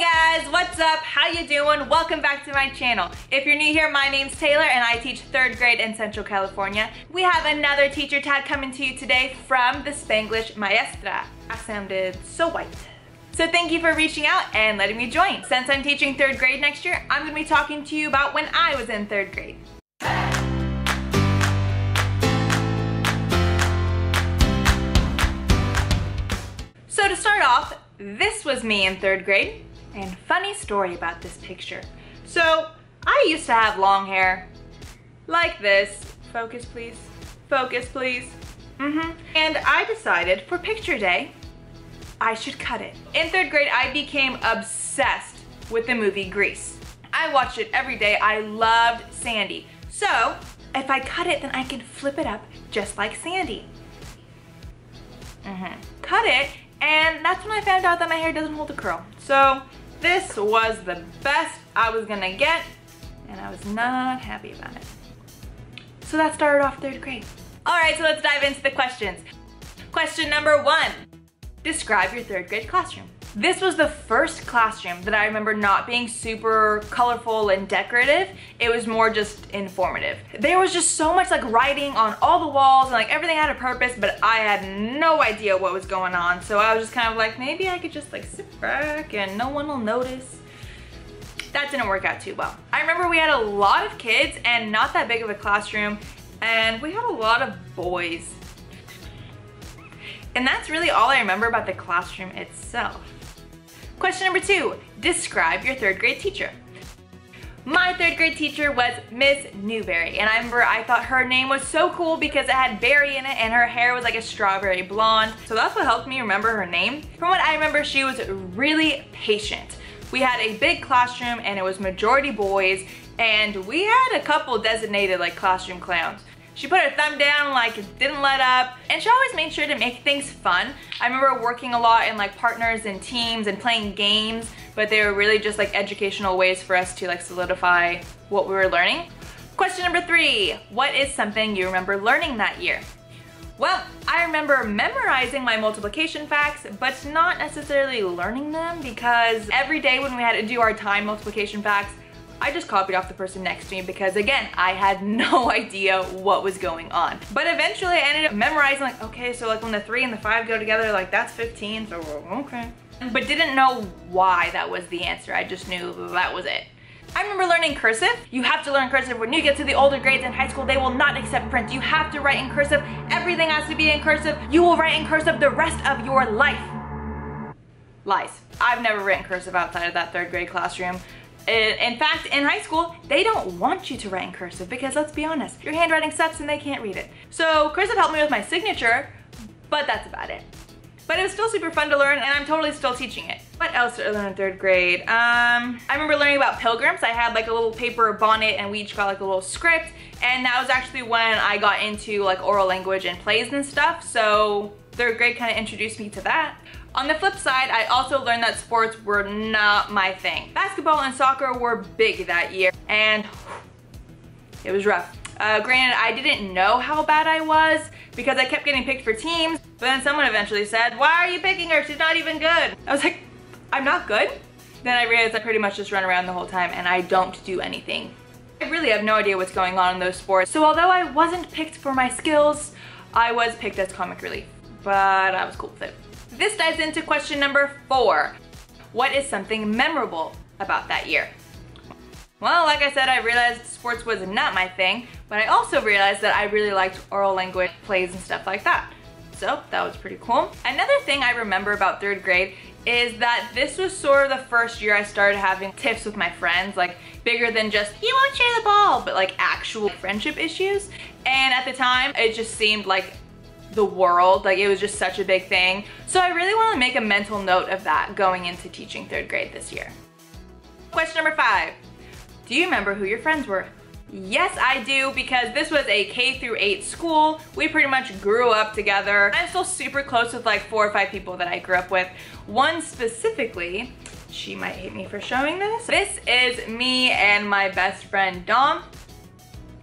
Hey guys, what's up? How you doing? Welcome back to my channel. If you're new here, my name's Taylor and I teach third grade in Central California. We have another teacher tag coming to you today from The Spanglish Maestra. I sounded so white. So thank you for reaching out and letting me join. Since I'm teaching third grade next year, I'm gonna be talking to you about when I was in third grade. So to start off, this was me in third grade, and funny story about this picture. So I used to have long hair like this. Focus please, focus please. And I decided for picture day, I should cut it. In third grade, I became obsessed with the movie Grease. I watched it every day. I loved Sandy. So if I cut it, then I can flip it up just like Sandy. Cut it. And that's when I found out that my hair doesn't hold a curl. So this was the best I was gonna get, and I was not happy about it. So that started off third grade. All right, so let's dive into the questions. Question number one, describe your third grade classroom. This was the first classroom that I remember not being super colorful and decorative. It was more just informative. There was just so much like writing on all the walls and like everything had a purpose, but I had no idea what was going on. So I was just kind of like, maybe I could just like sit back and no one will notice. That didn't work out too well. I remember we had a lot of kids and not that big of a classroom, and we had a lot of boys. And that's really all I remember about the classroom itself. Question number two, describe your third grade teacher. My third grade teacher was Miss Newberry, and I remember I thought her name was so cool because it had berry in it and her hair was like a strawberry blonde, so that's what helped me remember her name. From what I remember, she was really patient. We had a big classroom and it was majority boys, and we had a couple designated like classroom clowns. She put her thumb down, like didn't let up, and she always made sure to make things fun. I remember working a lot in like partners and teams and playing games, but they were really just like educational ways for us to like solidify what we were learning. Question number three, what is something you remember learning that year? Well, I remember memorizing my multiplication facts, but not necessarily learning them, because every day when we had to do our time multiplication facts, I just copied off the person next to me because, again, I had no idea what was going on. But eventually I ended up memorizing, like, okay, so like when the 3 and the 5 go together, like that's 15, so okay. But didn't know why that was the answer. I just knew that was it. I remember learning cursive. You have to learn cursive. When you get to the older grades in high school, they will not accept print. You have to write in cursive. Everything has to be in cursive. You will write in cursive the rest of your life. Lies. I've never written cursive outside of that third grade classroom. In fact, in high school, they don't want you to write in cursive because, let's be honest, your handwriting sucks and they can't read it. So cursive helped me with my signature, but that's about it. But it was still super fun to learn, and I'm totally still teaching it. What else did I learn in third grade? I remember learning about pilgrims. I had like a little paper bonnet and we each got like a little script, and that was actually when I got into like oral language and plays and stuff, so third grade kind of introduced me to that. On the flip side, I also learned that sports were not my thing. Basketball and soccer were big that year, and it was rough. Granted, I didn't know how bad I was because I kept getting picked for teams, but then someone eventually said, "Why are you picking her? She's not even good." I was like, I'm not good? Then I realized I pretty much just run around the whole time and I don't do anything. I really have no idea what's going on in those sports. So although I wasn't picked for my skills, I was picked as comic relief, but I was cool with it. This dives into question number four. What is something memorable about that year? Well, like I said, I realized sports was not my thing, but I also realized that I really liked oral language plays and stuff like that. So that was pretty cool. Another thing I remember about third grade is that this was sort of the first year I started having tiffs with my friends, like bigger than just, you won't share the ball, but like actual friendship issues. And at the time, it just seemed like the world, like it was just such a big thing. So I really want to make a mental note of that going into teaching third grade this year. Question number five, do you remember who your friends were? Yes, I do, because this was a K-8 school. We pretty much grew up together. I'm still super close with like 4 or 5 people that I grew up with. One specifically, she might hate me for showing this. This is me and my best friend Dom.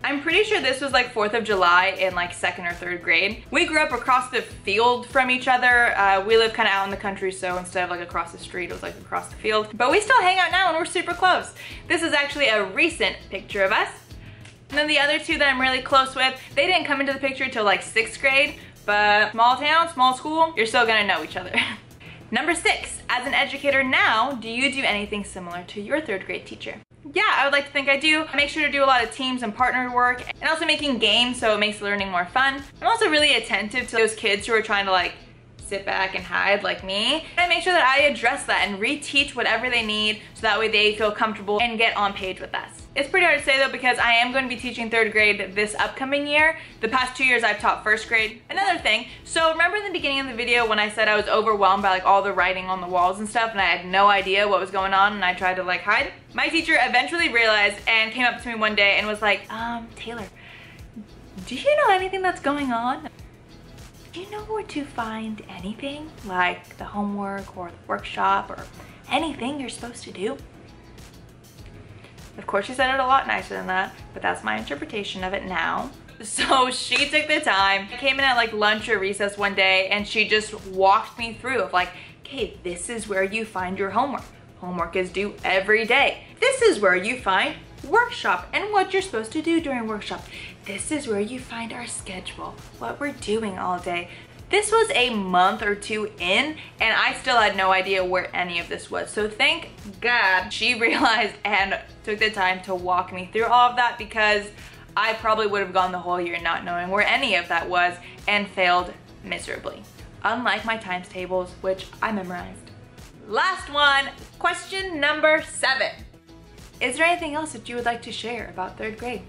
I'm pretty sure this was like 4th of July in like 2nd or 3rd grade. We grew up across the field from each other. We live kind of out in the country, so instead of like across the street, it was like across the field. But we still hang out now and we're super close. This is actually a recent picture of us. And then the other two that I'm really close with, they didn't come into the picture till like 6th grade, but small town, small school, you're still gonna know each other. Number 6, as an educator now, do you do anything similar to your 3rd grade teacher? Yeah, I would like to think I do. I make sure to do a lot of teams and partner work, and also making games so it makes learning more fun. I'm also really attentive to those kids who are trying to like sit back and hide like me. And I make sure that I address that and reteach whatever they need so that way they feel comfortable and get on page with us. It's pretty hard to say though, because I am going to be teaching 3rd grade this upcoming year. The past 2 years I've taught 1st grade. Another thing, so remember in the beginning of the video when I said I was overwhelmed by like all the writing on the walls and stuff and I had no idea what was going on and I tried to like hide? My teacher eventually realized and came up to me one day and was like, Taylor, do you know anything that's going on? Do you know where to find anything? Like the homework or the workshop or anything you're supposed to do? Of course, she said it a lot nicer than that, but that's my interpretation of it now. So she took the time. I came in at like lunch or recess one day and she just walked me through of like, okay, this is where you find your homework. Homework is due every day. This is where you find workshop and what you're supposed to do during workshop. This is where you find our schedule, what we're doing all day. This was a month or two in, and I still had no idea where any of this was. So thank God she realized and took the time to walk me through all of that, because I probably would have gone the whole year not knowing where any of that was and failed miserably. Unlike my times tables, which I memorized. Last one, question number 7. Is there anything else that you would like to share about 3rd grade?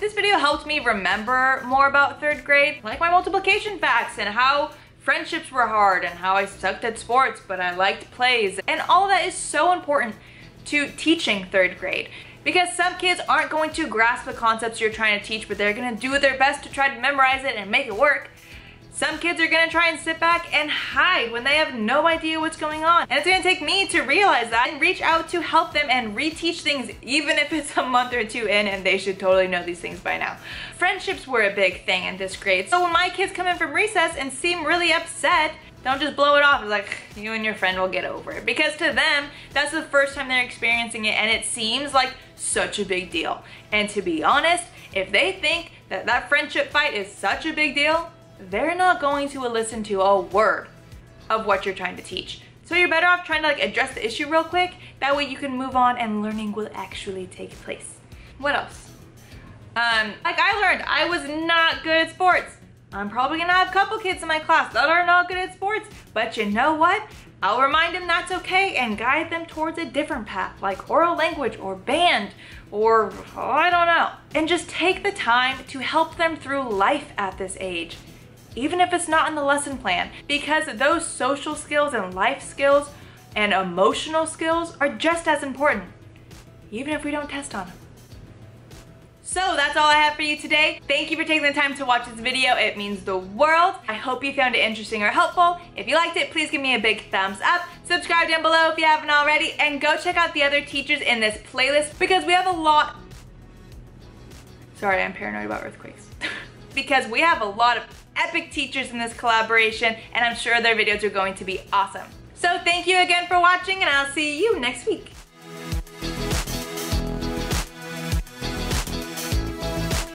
This video helped me remember more about 3rd grade, like my multiplication facts and how friendships were hard and how I sucked at sports but I liked plays. And all that is so important to teaching 3rd grade, because some kids aren't going to grasp the concepts you're trying to teach, but they're gonna do their best to try to memorize it and make it work. Some kids are gonna try and sit back and hide when they have no idea what's going on. And it's gonna take me to realize that and reach out to help them and reteach things, even if it's a month or two in and they should totally know these things by now. Friendships were a big thing in this grade. So when my kids come in from recess and seem really upset, don't just blow it off. It's like, you and your friend will get over it. Because to them, that's the first time they're experiencing it and it seems like such a big deal. And to be honest, if they think that that friendship fight is such a big deal, they're not going to listen to a word of what you're trying to teach. So you're better off trying to like address the issue real quick. That way you can move on and learning will actually take place. What else? Like I learned, I was not good at sports. I'm probably gonna have a couple kids in my class that are not good at sports, but you know what? I'll remind them that's okay and guide them towards a different path, like oral language or band or I don't know. And just take the time to help them through life at this age, even if it's not in the lesson plan, because those social skills and life skills and emotional skills are just as important, even if we don't test on them. So that's all I have for you today. Thank you for taking the time to watch this video. It means the world. I hope you found it interesting or helpful. If you liked it, please give me a big thumbs up. Subscribe down below if you haven't already, and go check out the other teachers in this playlist because we have a lot. Sorry, I'm paranoid about earthquakes. Because we have a lot of epic teachers in this collaboration, and I'm sure their videos are going to be awesome. So thank you again for watching, and I'll see you next week.